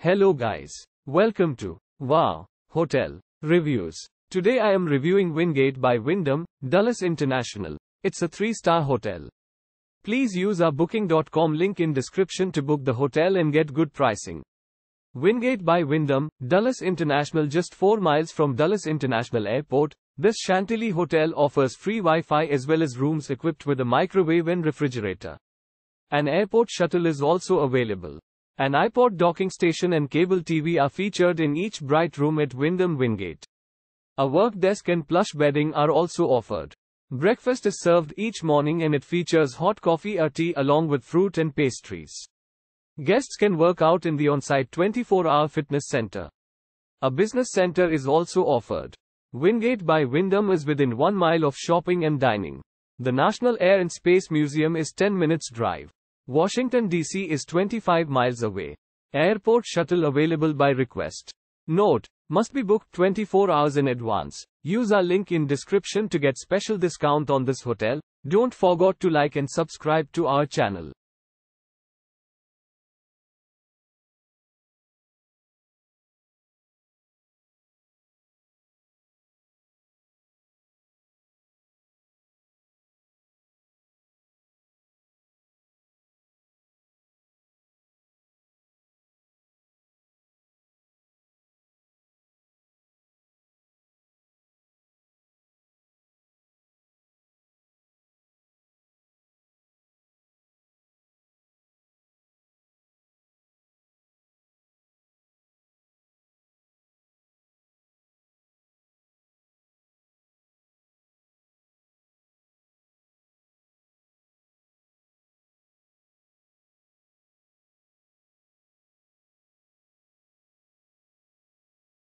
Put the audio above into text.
Hello guys. Welcome to Wow Hotel Reviews. Today I am reviewing Wingate by Wyndham, Dulles International. It's a 3-star hotel. Please use our booking.com link in description to book the hotel and get good pricing. Wingate by Wyndham, Dulles International, just 4 miles from Dulles International Airport. This Chantilly hotel offers free Wi-Fi as well as rooms equipped with a microwave and refrigerator. An airport shuttle is also available. An iPod docking station and cable TV are featured in each bright room at Wyndham Wingate. A work desk and plush bedding are also offered. Breakfast is served each morning and it features hot coffee or tea along with fruit and pastries. Guests can work out in the on-site 24-hour fitness center. A business center is also offered. Wingate by Wyndham is within 1 mile of shopping and dining. The National Air and Space Museum is 10 minutes drive. Washington, D.C. is 25 miles away. Airport shuttle available by request. Note, must be booked 24 hours in advance. Use our link in description to get special discount on this hotel. Don't forget to like and subscribe to our channel.